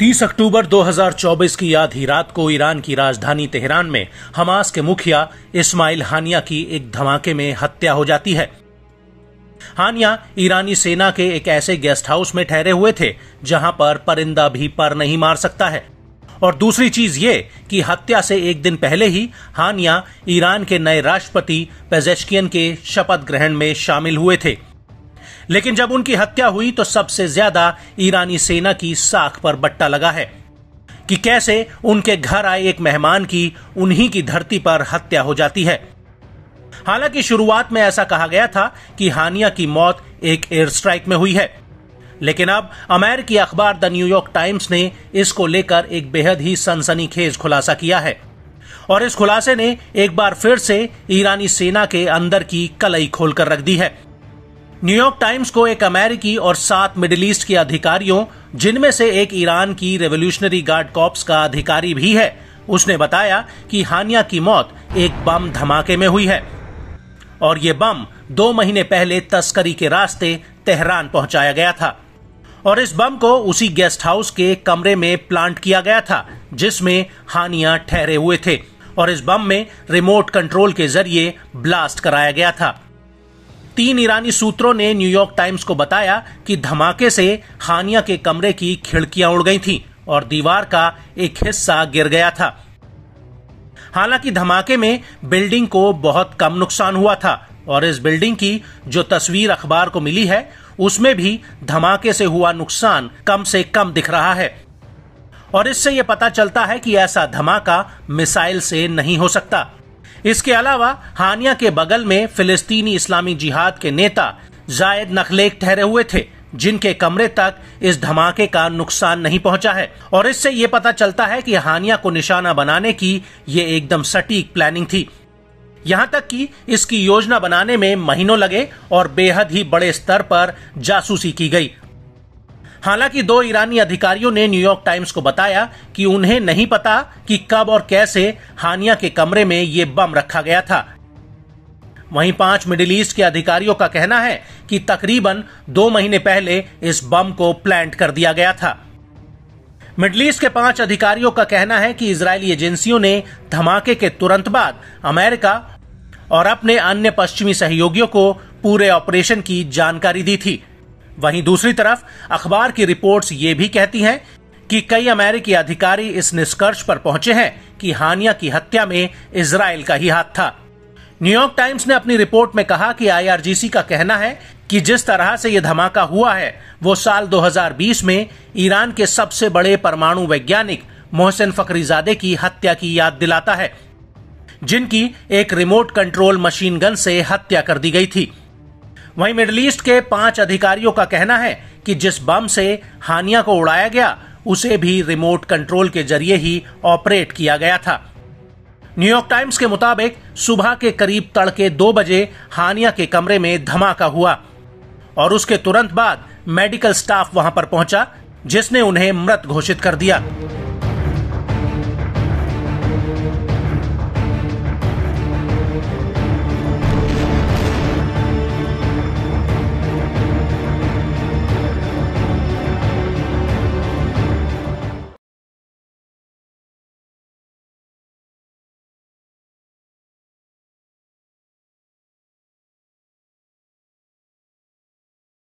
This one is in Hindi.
30 अक्टूबर 2024 की आधी रात को ईरान की राजधानी तेहरान में हमास के मुखिया इस्माइल हानिया की एक धमाके में हत्या हो जाती है। हानिया ईरानी सेना के एक ऐसे गेस्ट हाउस में ठहरे हुए थे जहां पर परिंदा भी पर नहीं मार सकता है। और दूसरी चीज ये कि हत्या से एक दिन पहले ही हानिया ईरान के नए राष्ट्रपति पेज़ेश्कियन के शपथ ग्रहण में शामिल हुए थे, लेकिन जब उनकी हत्या हुई तो सबसे ज्यादा ईरानी सेना की साख पर बट्टा लगा है कि कैसे उनके घर आए एक मेहमान की उन्हीं की धरती पर हत्या हो जाती है। हालांकि शुरुआत में ऐसा कहा गया था कि हानिया की मौत एक एयर स्ट्राइक में हुई है, लेकिन अब अमेरिकी अखबार द न्यूयॉर्क टाइम्स ने इसको लेकर एक बेहद ही सनसनीखेज खुलासा किया है, और इस खुलासे ने एक बार फिर से ईरानी सेना के अंदर की कलई खोलकर रख दी है। न्यूयॉर्क टाइम्स को एक अमेरिकी और 7 मिडिल ईस्ट के अधिकारियों, जिनमें से एक ईरान की रिवोल्यूशनरी गार्ड कॉर्प्स का अधिकारी भी है, उसने बताया कि हानिया की मौत एक बम धमाके में हुई है और ये बम 2 महीने पहले तस्करी के रास्ते तेहरान पहुंचाया गया था और इस बम को उसी गेस्ट हाउस के कमरे में प्लांट किया गया था जिसमें हानिया ठहरे हुए थे, और इस बम में रिमोट कंट्रोल के जरिए ब्लास्ट कराया गया था। 3 ईरानी सूत्रों ने न्यूयॉर्क टाइम्स को बताया कि धमाके से हानिया के कमरे की खिड़कियां उड़ गई थीं और दीवार का एक हिस्सा गिर गया था। हालांकि धमाके में बिल्डिंग को बहुत कम नुकसान हुआ था और इस बिल्डिंग की जो तस्वीर अखबार को मिली है उसमें भी धमाके से हुआ नुकसान कम से कम दिख रहा है, और इससे यह पता चलता है कि ऐसा धमाका मिसाइल से नहीं हो सकता। इसके अलावा हानिया के बगल में फिलिस्तीनी इस्लामी जिहाद के नेता ज़ायद नखलेक ठहरे हुए थे, जिनके कमरे तक इस धमाके का नुकसान नहीं पहुंचा है, और इससे ये पता चलता है कि हानिया को निशाना बनाने की ये एकदम सटीक प्लानिंग थी। यहां तक कि इसकी योजना बनाने में महीनों लगे और बेहद ही बड़े स्तर पर जासूसी की गई। हालांकि 2 ईरानी अधिकारियों ने न्यूयॉर्क टाइम्स को बताया कि उन्हें नहीं पता कि कब और कैसे हानिया के कमरे में ये बम रखा गया था। वहीं 5 मिडिल ईस्ट के अधिकारियों का कहना है कि तकरीबन 2 महीने पहले इस बम को प्लांट कर दिया गया था। मिडिल ईस्ट के 5 अधिकारियों का कहना है कि इजरायली एजेंसियों ने धमाके के तुरंत बाद अमेरिका और अपने अन्य पश्चिमी सहयोगियों को पूरे ऑपरेशन की जानकारी दी थी। वहीं दूसरी तरफ अखबार की रिपोर्ट्स ये भी कहती हैं कि कई अमेरिकी अधिकारी इस निष्कर्ष पर पहुंचे हैं कि हानिया की हत्या में इजराइल का ही हाथ था। न्यूयॉर्क टाइम्स ने अपनी रिपोर्ट में कहा कि आईआरजीसी का कहना है कि जिस तरह से यह धमाका हुआ है वो साल 2020 में ईरान के सबसे बड़े परमाणु वैज्ञानिक मोहसेन फकरीजादे की हत्या की याद दिलाता है, जिनकी एक रिमोट कंट्रोल मशीन गन से हत्या कर दी गई थी। वहीं मिडिल ईस्ट के 5 अधिकारियों का कहना है कि जिस बम से हानिया को उड़ाया गया उसे भी रिमोट कंट्रोल के जरिए ही ऑपरेट किया गया था। न्यूयॉर्क टाइम्स के मुताबिक सुबह के करीब तड़के 2 बजे हानिया के कमरे में धमाका हुआ और उसके तुरंत बाद मेडिकल स्टाफ वहां पर पहुंचा, जिसने उन्हें मृत घोषित कर दिया।